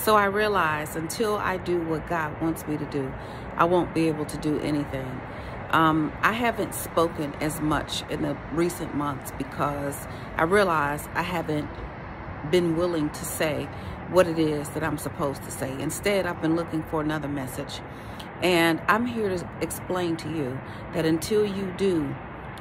So I realized until I do what God wants me to do, I won't be able to do anything. I haven't spoken as much in the recent months because I realized I haven't been willing to say what it is that I'm supposed to say. Instead, I've been looking for another message. And I'm here to explain to you that until you do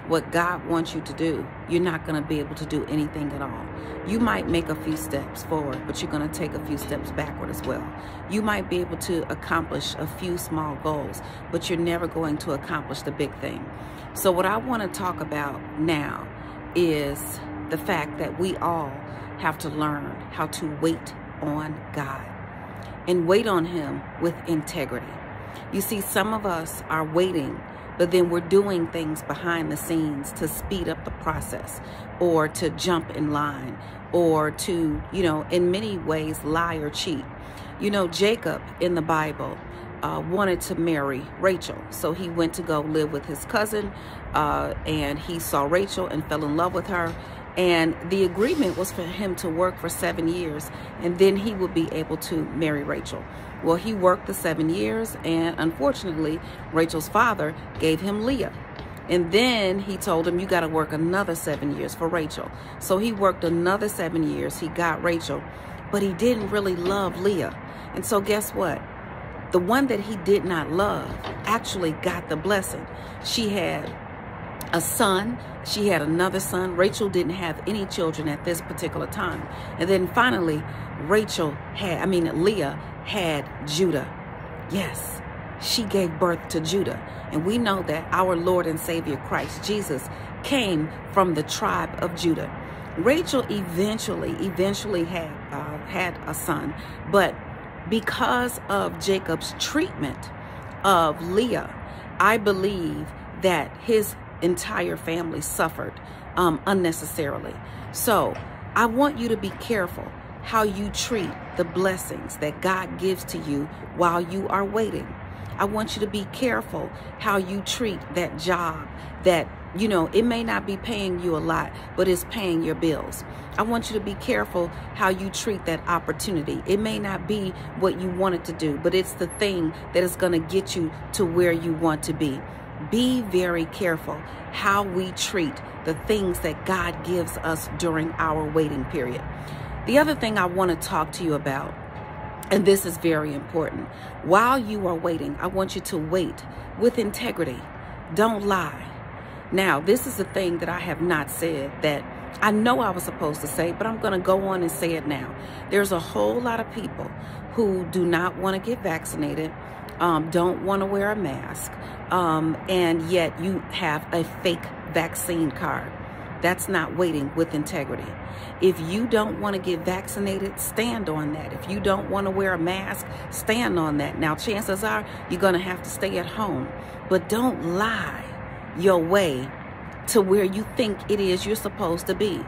what God wants you to do, you're not going to be able to do anything at all. You might make a few steps forward, but you're going to take a few steps backward as well. You might be able to accomplish a few small goals, but you're never going to accomplish the big thing. So what I want to talk about now is the fact that we all have to learn how to wait on God and wait on Him with integrity. You see, some of us are waiting, but then we're doing things behind the scenes to speed up the process or to jump in line or to, in many ways, lie or cheat. Jacob in the Bible wanted to marry Rachel. So he went to go live with his cousin and he saw Rachel and fell in love with her. And the agreement was for him to work for 7 years and then he would be able to marry Rachel. Well, he worked the 7 years and unfortunately, Rachel's father gave him Leah. And then he told him, you got to work another 7 years for Rachel. So he worked another 7 years. He got Rachel, but he didn't really love Leah. And so guess what? The one that he did not love actually got the blessing. She had a son, she had another son. Rachel didn't have any children at this particular time. And then finally, Leah had Judah. Yes, she gave birth to Judah. And we know that our Lord and Savior Christ Jesus came from the tribe of Judah. Rachel eventually had a son, but because of Jacob's treatment of Leah, I believe that his entire family suffered unnecessarily. So I want you to be careful how you treat the blessings that God gives to you while you are waiting. I want you to be careful how you treat that job that, it may not be paying you a lot, but it's paying your bills. I want you to be careful how you treat that opportunity. It may not be what you wanted to do, but it's the thing that is going to get you to where you want to be. Be very careful how we treat the things that God gives us during our waiting period. The other thing I want to talk to you about, and this is very important, while you are waiting, I want you to wait with integrity. Don't lie. Now, this is a thing that I have not said that I know I was supposed to say, but I'm going to go on and say it now. There's a whole lot of people who do not want to get vaccinated, don't want to wear a mask, and yet you have a fake vaccine card. That's not waiting with integrity. If you don't want to get vaccinated, stand on that. If you don't want to wear a mask, stand on that. Now, chances are you're going to have to stay at home, but don't lie your way to where you think it is you're supposed to be.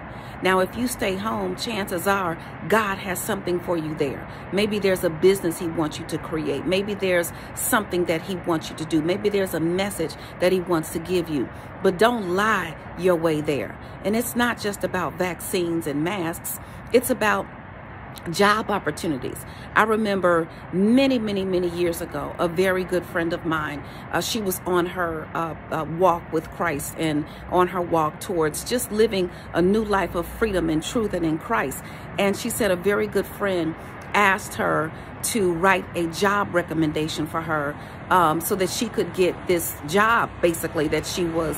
Now, if you stay home, chances are God has something for you there. Maybe there's a business He wants you to create. Maybe there's something that He wants you to do. Maybe there's a message that He wants to give you. But don't lie your way there. And it's not just about vaccines and masks. It's about job opportunities. I remember many years ago, a very good friend of mine, she was on her walk with Christ and on her walk towards just living a new life of freedom and truth and in Christ. And she said a very good friend asked her to write a job recommendation for her so that she could get this job basically that she was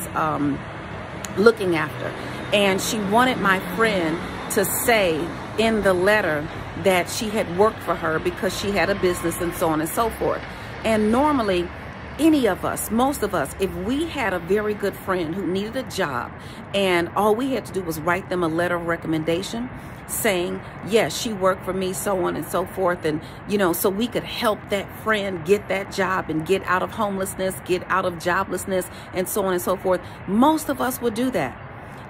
looking after. And she wanted my friend to say in the letter that she had worked for her because she had a business and so on and so forth. And normally, any of us, most of us, if we had a very good friend who needed a job and all we had to do was write them a letter of recommendation saying, yes, she worked for me, so on and so forth. And, so we could help that friend get that job and get out of homelessness, get out of joblessness, and so on and so forth. Most of us would do that.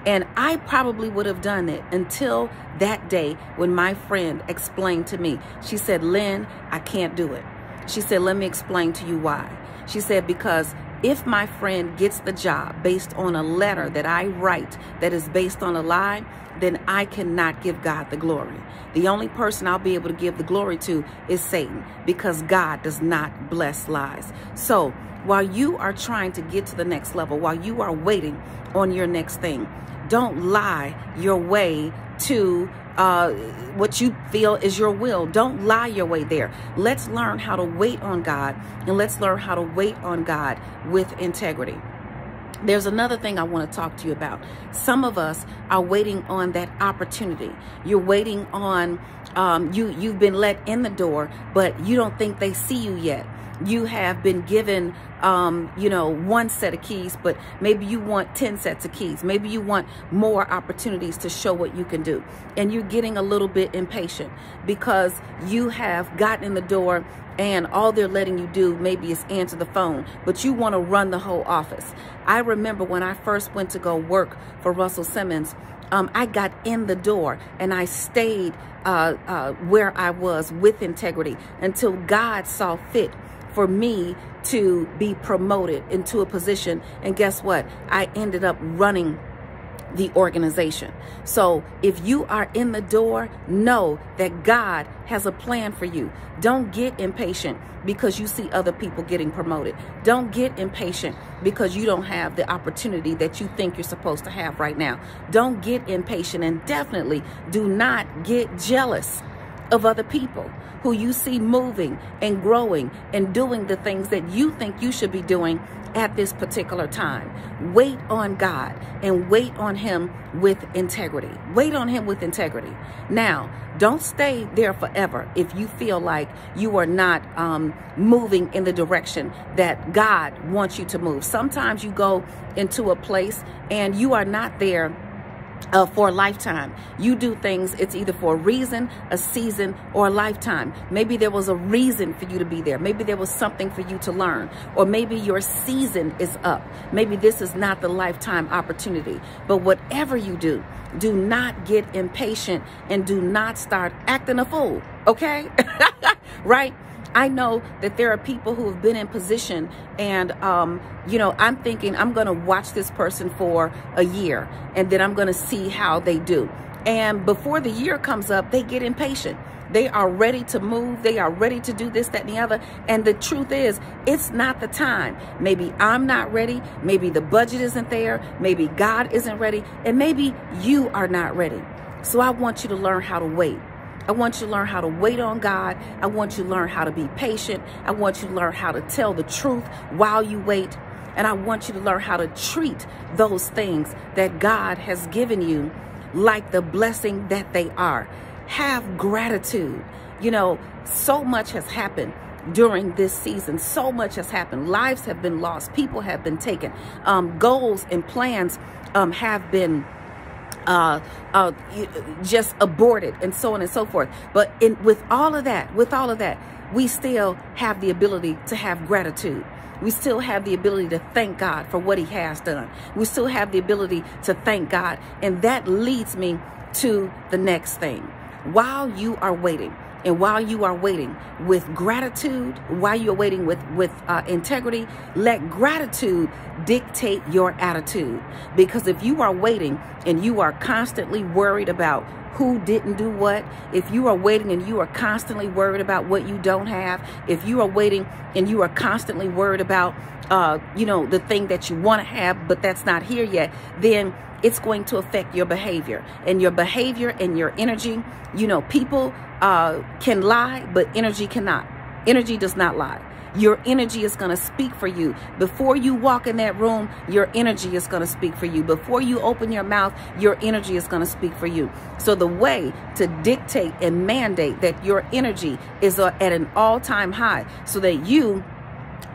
And I probably would have done it until that day when my friend explained to me. She said, Lynn, I can't do it. She said, let me explain to you why. She said, because If my friend gets the job based on a letter that I write that is based on a lie, then I cannot give God the glory. The only person I'll be able to give the glory to is Satan, because God does not bless lies. So while you are trying to get to the next level, while you are waiting on your next thing, don't lie your way to what you feel is your will. Don't lie your way there. Let's learn how to wait on God, and let's learn how to wait on God with integrity. There's another thing I want to talk to you about. Some of us are waiting on that opportunity. You're waiting on, you've been let in the door, but you don't think they see you yet. You have been given, you know, one set of keys, but maybe you want 10 sets of keys. Maybe you want more opportunities to show what you can do. And you're getting a little bit impatient because you have gotten in the door, and all they're letting you do maybe is answer the phone, but you want to run the whole office. I remember when I first went to go work for Russell Simmons, I got in the door and I stayed where I was with integrity until God saw fit for me to be promoted into a position. And guess what? I ended up running the organization. So if you are in the door, know that God has a plan for you. Don't get impatient because you see other people getting promoted. Don't get impatient because you don't have the opportunity that you think you're supposed to have right now. Don't get impatient, and definitely do not get jealous of other people who you see moving and growing and doing the things that you think you should be doing at this particular time. Wait on God and wait on him with integrity. Wait on him with integrity. Now, don't stay there forever if you feel like you are not moving in the direction that God wants you to move. Sometimes you go into a place and you are not there for a lifetime. You do things, it's either for a reason, a season, or a lifetime. Maybe there was a reason for you to be there. Maybe there was something for you to learn, or maybe your season is up. Maybe this is not the lifetime opportunity. But whatever you do, do not get impatient and do not start acting a fool, okay? Right? I know that there are people who have been in position, and, you know, I'm thinking I'm going to watch this person for a year, and then I'm going to see how they do. And before the year comes up, they get impatient. They are ready to move. They are ready to do this, that, and the other. And the truth is, it's not the time. Maybe I'm not ready. Maybe the budget isn't there. Maybe God isn't ready. And maybe you are not ready. So I want you to learn how to wait. I want you to learn how to wait on God. I want you to learn how to be patient. I want you to learn how to tell the truth while you wait. And I want you to learn how to treat those things that God has given you like the blessing that they are. Have gratitude. You know, so much has happened during this season. So much has happened. Lives have been lost. People have been taken. Goals and plans have been just aborted, and so on and so forth. But with all of that, we still have the ability to have gratitude. We still have the ability to thank God for what he has done. We still have the ability to thank God. And that leads me to the next thing. While you are waiting, and while you are waiting with gratitude, while you're waiting with integrity, let gratitude dictate your attitude. Because if you are waiting and you are constantly worried about who didn't do what, if you are waiting and you are constantly worried about what you don't have, if you are waiting and you are constantly worried about, you know, the thing that you want to have, but that's not here yet, then it's going to affect your behavior, and your behavior and your energy. You know, people can lie, but energy cannot. Energy does not lie. Your energy is going to speak for you. Before you walk in that room, your energy is going to speak for you. Before you open your mouth, your energy is going to speak for you. So the way to dictate and mandate that your energy is at an all-time high so that you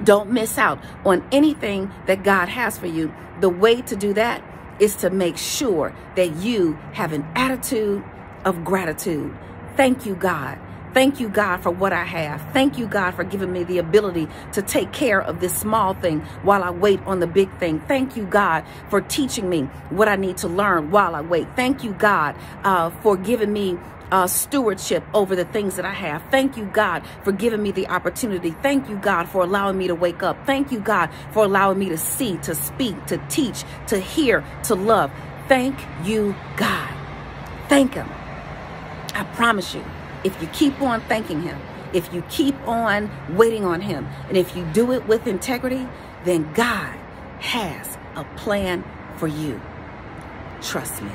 don't miss out on anything that God has for you, the way to do that is to make sure that you have an attitude of gratitude. Thank you, God. Thank you, God, for what I have. Thank you, God, for giving me the ability to take care of this small thing while I wait on the big thing. Thank you, God, for teaching me what I need to learn while I wait. Thank you, God, for giving me stewardship over the things that I have. Thank you, God, for giving me the opportunity. Thank you, God, for allowing me to wake up. Thank you, God, for allowing me to see, to speak, to teach, to hear, to love. Thank you, God. Thank him. I promise you, if you keep on thanking him, if you keep on waiting on him, and if you do it with integrity, then God has a plan for you. Trust me.